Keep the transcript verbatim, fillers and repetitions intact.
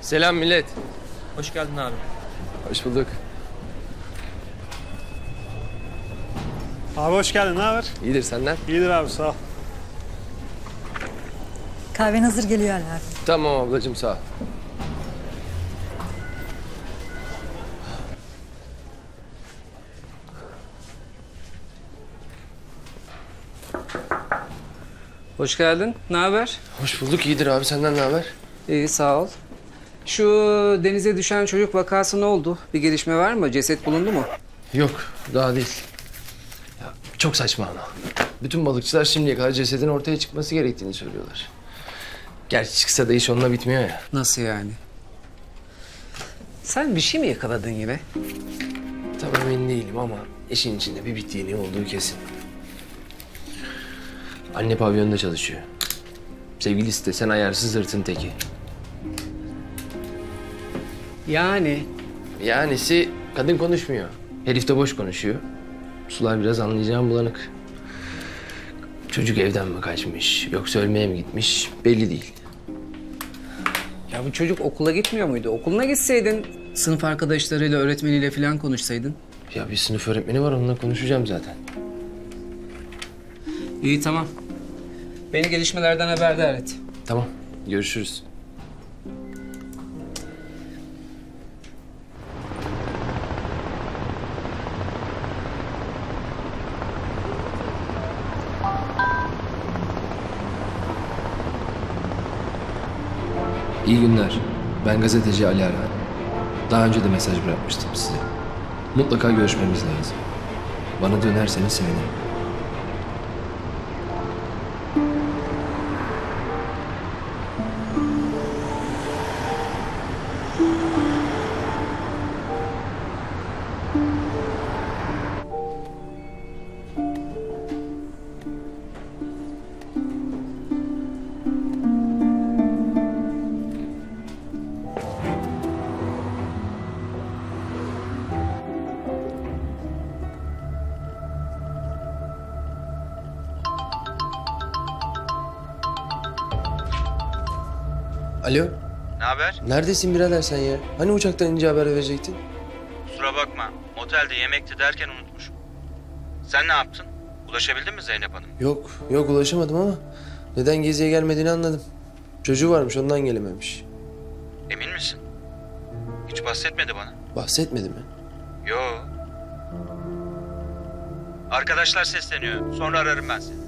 Selam millet. Hoş geldin abi. Hoş bulduk. Abi hoş geldin, ne haber? İyidir, senden? İyidir abi, sağ ol. Kahven hazır geliyor Ali abi. Tamam ablacığım, sağ ol. Hoş geldin, ne haber? Hoş bulduk, iyidir abi, senden ne haber? İyi, sağ ol. Şu denize düşen çocuk vakası ne oldu? Bir gelişme var mı? Ceset bulundu mu? Yok, daha değil. Ya, çok saçma ama. Bütün balıkçılar şimdiye kadar cesedin ortaya çıkması gerektiğini söylüyorlar. Gerçi çıksa da iş onunla bitmiyor ya. Nasıl yani? Sen bir şey mi yakaladın yine? Tam emin değilim ama işin içinde bir bit yeni olduğu kesin. Anne pavyonda çalışıyor. Sevgilisi de sen ayarsız zırtın teki. Yani? Yanisi kadın konuşmuyor. Herif de boş konuşuyor. Sular biraz anlayacağım bulanık. Çocuk evden mi kaçmış, yoksa ölmeye mi gitmiş belli değil. Ya bu çocuk okula gitmiyor muydu? Okuluna gitseydin, sınıf arkadaşlarıyla, öğretmeniyle falan konuşsaydın. Ya bir sınıf öğretmeni var, onunla konuşacağım zaten. İyi, tamam. Beni gelişmelerden haberdar et. Tamam, görüşürüz. İyi günler. Ben gazeteci Ali Arhan. Daha önce de mesaj bırakmıştım size. Mutlaka görüşmemiz lazım. Bana dönerseniz sevinirim. Alo. Ne haber? Neredesin birader sen ya? Hani uçaktan ince haber verecektin? Kusura bakma. Otelde yemekti derken unutmuşum. Sen ne yaptın? Ulaşabildin mi Zeynep Hanım? Yok. Yok, ulaşamadım ama neden geziye gelmediğini anladım. Çocuğu varmış, ondan gelememiş. Emin misin? Hiç bahsetmedi bana. Bahsetmedi mi? Yo. Arkadaşlar sesleniyor. Sonra ararım ben seni.